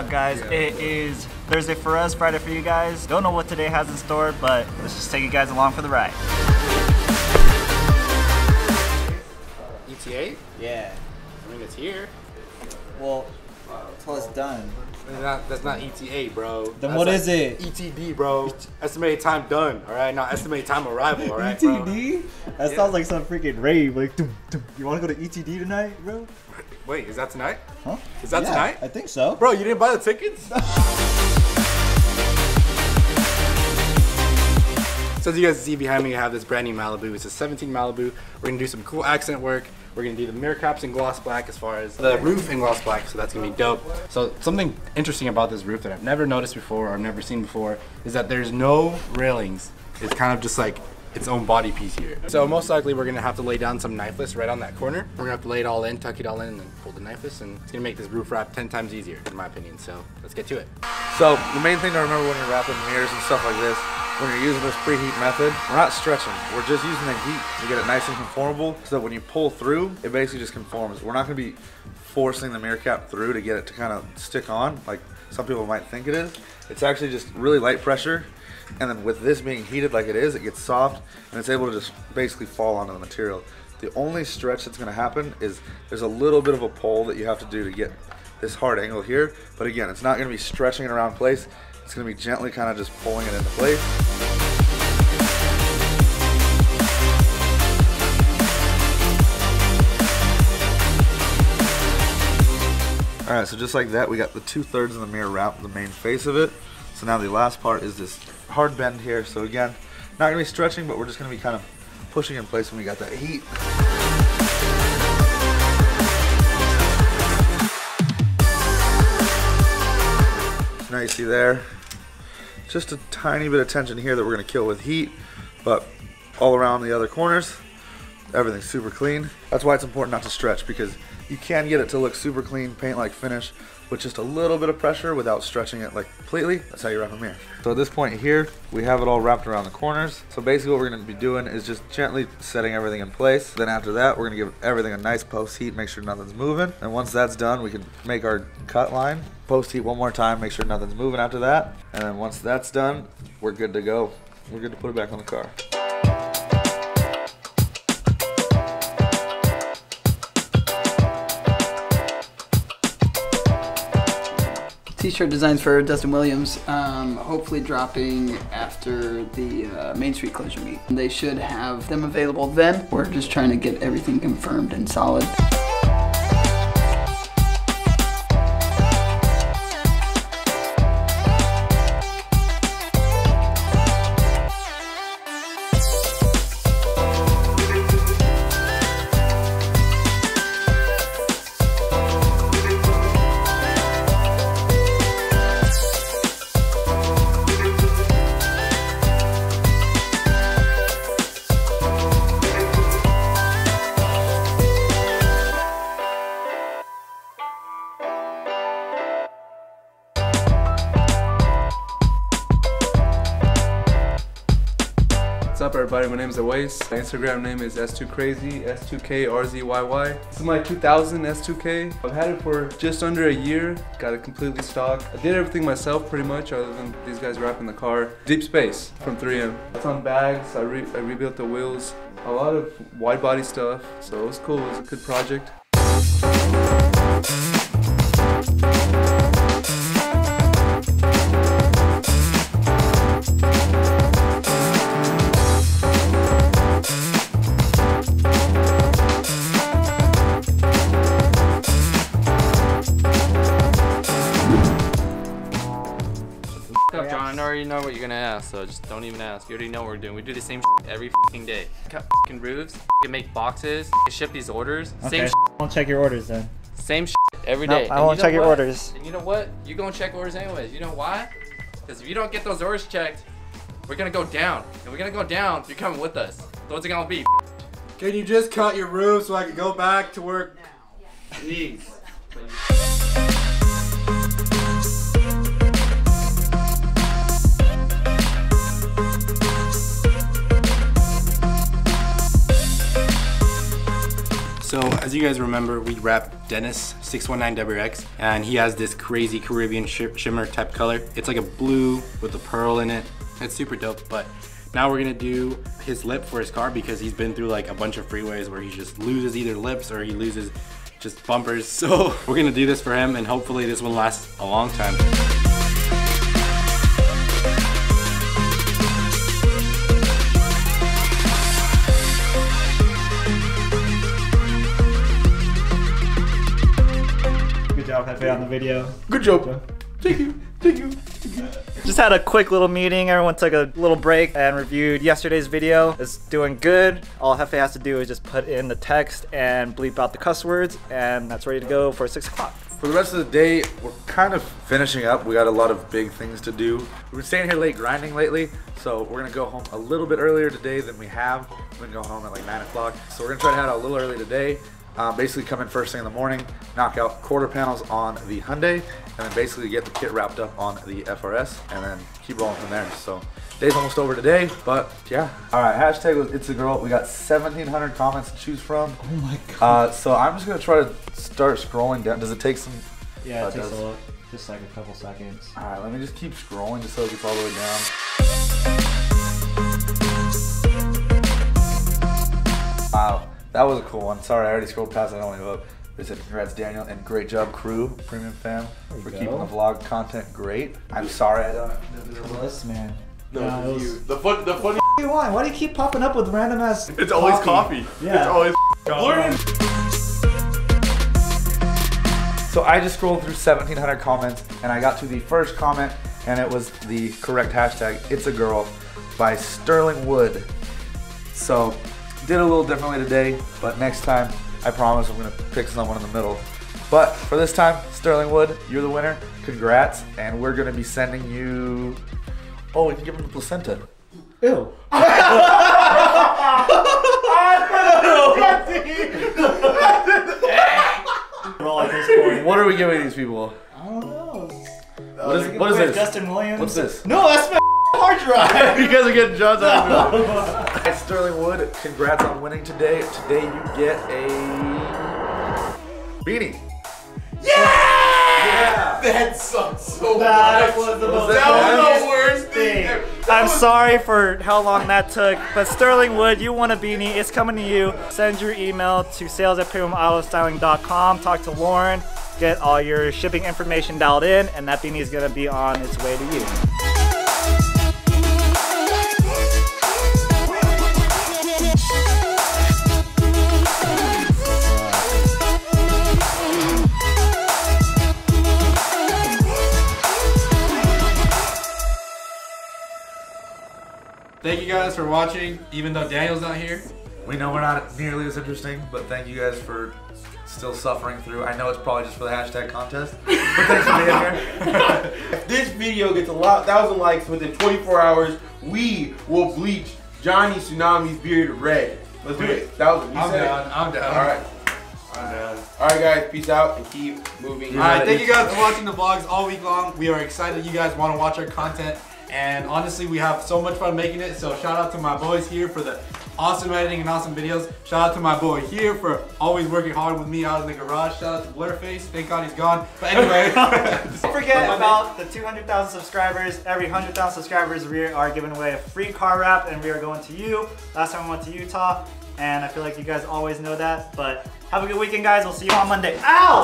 vlog, guys. Yeah. It is Thursday for us, Friday for you guys. Don't know what today has in store, but let's just take you guys along for the ride. ETA? Yeah. I mean, it's here. Well, until it's done. That's not ETA, bro. Then that's what, like, is it? ETD, bro. Estimated time done, all right? Not estimated time arrival, all right, ETD? Bro? That sounds like some freaking rave. Like, doom, doom. You want to go to ETD tonight, bro? Wait, is that tonight? Huh? Is that tonight? I think so. Bro, you didn't buy the tickets? So as you guys see behind me, I have this brand new Malibu. It's a 17 Malibu. We're going to do some cool accent work. We're going to do the mirror caps in gloss black, as far as the roof in gloss black, so that's going to be dope. So something interesting about this roof that I've never noticed before or I've never seen before is that there's no railings. It's kind of just like its own body piece here. So most likely we're going to have to lay down some knifeless right on that corner. We're going to have to lay it all in, tuck it all in, and then pull the knifeless, and it's going to make this roof wrap 10 times easier, in my opinion. So let's get to it. So the main thing to remember when you're wrapping mirrors and stuff like this, when you're using this preheat method, we're not stretching. We're just using the heat to get it nice and conformable so that when you pull through, it basically just conforms. We're not gonna be forcing the mirror cap through to get it to kind of stick on like some people might think it is. It's actually just really light pressure. And then with this being heated like it is, it gets soft and it's able to just basically fall onto the material. The only stretch that's gonna happen is there's a little bit of a pull that you have to do to get this hard angle here. But again, it's not gonna be stretching it around place. It's gonna be gently kind of just pulling it into place. All right, so just like that, we got the 2/3 of the mirror wrap, the main face of it. So now the last part is this hard bend here. So again, not gonna be stretching, but we're just gonna be kind of pushing in place when we got that heat. So now you see there, just a tiny bit of tension here that we're gonna kill with heat, but all around the other corners, everything's super clean. That's why it's important not to stretch, because you can get it to look super clean, paint-like finish, with just a little bit of pressure without stretching it like completely. That's how you wrap a mirror. So at this point here, we have it all wrapped around the corners. So basically what we're gonna be doing is just gently setting everything in place. Then after that, we're gonna give everything a nice post-heat, make sure nothing's moving. And once that's done, we can make our cut line, post-heat one more time, make sure nothing's moving after that. And then once that's done, we're good to go. We're good to put it back on the car. T-shirt designs for Dustin Williams, hopefully dropping after the Main Street closure meet. They should have them available then. We're just trying to get everything confirmed and solid. What's up, everybody? My name is Owais. My Instagram name is s2crazy, s2krzyy. This is my 2000 s2k. I've had it for just under a year. Got it completely stock. I did everything myself pretty much, other than these guys wrapping the car. Deep Space from 3M. It's on bags. I rebuilt the wheels. A lot of wide body stuff. So it was cool. It was a good project. You know what you're gonna ask, so just don't even ask. You already know what we're doing. We do the same shit every fucking day. Cut fucking roofs, make boxes, ship these orders. Okay. Same shit. I won't check your orders then. Same shit every day. Nope, I won't check your orders. And you know what? You're gonna check orders anyways. You know why? Because if you don't get those orders checked, we're gonna go down. And we're gonna go down if you're coming with us. Those are gonna be. Can you just cut your roof so I can go back to work? No. Yeah. Please. So As you guys remember, we wrapped Dennis 619WX, and he has this crazy Caribbean shimmer type color. It's like a blue with a pearl in it. It's super dope, but now we're gonna do his lip for his car because he's been through like a bunch of freeways where he just loses either lips or he loses just bumpers. So we're gonna do this for him, and hopefully this one lasts a long time. On the video. Good job. Thank you. Thank you. Just had a quick little meeting. Everyone took a little break and reviewed yesterday's video. It's doing good. All Jefe has to do is just put in the text and bleep out the cuss words, and that's ready to go for 6 o'clock. For the rest of the day, we're kind of finishing up. We got a lot of big things to do. We've been staying here late grinding lately, so we're gonna go home a little bit earlier today than we have. We're gonna go home at like 9 o'clock. So we're gonna try to head out a little early today. Basically come in first thing in the morning, knock out quarter panels on the Hyundai, and then basically get the kit wrapped up on the FRS, and then keep rolling from there. So day's almost over today, but yeah. All right, hashtag was it's a girl. We got 1,700 comments to choose from. Oh my God. So I'm just gonna try to start scrolling down. Does it take some? Yeah, it takes a look, just like a couple seconds. All right, let me just keep scrolling just so it gets all the way down. Wow. That was a cool one. Sorry, I already scrolled past it. I don't give up. They said, congrats, Daniel, and great job, crew, premium fam, for keeping the vlog content great. I'm sorry I don't do the list, man. No, it was you. The funny you want? Why do you keep popping up with random ass coffee? It's always coffee. Yeah. It's always Lauren. So I just scrolled through 1,700 comments, and I got to the first comment, and it was the correct hashtag, it's a girl, by Sterling Wood. So did a little differently today, but next time I promise I'm gonna pick someone in the middle. But for this time, Sterling Wood, you're the winner. Congrats, and we're gonna be sending you. Oh, you can give him the placenta. Ew. What are we giving these people? I don't know. What is this? Dustin Williams. What's this? No, that's my hard drive. You guys are getting judged out of it. Sterling Wood, congrats on winning today. Today you get a beanie. Yeah! Yeah! That sucks so much. That was the worst thing. I'm sorry for how long that took, but Sterling Wood, you won a beanie. It's coming to you. Send your email to sales@premiumautostyling.com. Talk to Lauren. Get all your shipping information dialed in, and that beanie is going to be on its way to you. Thank you guys for watching, even though Daniel's not here. We know we're not nearly as interesting, but thank you guys for still suffering through. I know it's probably just for the hashtag contest, but thanks for being here. If this video gets a lot, 1,000 likes within 24 hours, we will bleach Johnny Tsunami's beard red. Let's do it. That was what we said. I'm down. All right. Alright guys, peace out and keep moving. Alright, thank you guys for watching the vlogs all week long. We are excited you guys want to watch our content. And honestly, we have so much fun making it. So shout out to my boys here for the awesome editing and awesome videos. Shout out to my boy here for always working hard with me out in the garage. Shout out to Blurface. Thank God he's gone. But anyway. Don't forget about the 200,000 subscribers. Every 100,000 subscribers, we are giving away a free car wrap, and we are going to you. Last time we went to Utah, and I feel like you guys always know that. But have a good weekend, guys. We'll see you on Monday. Ow!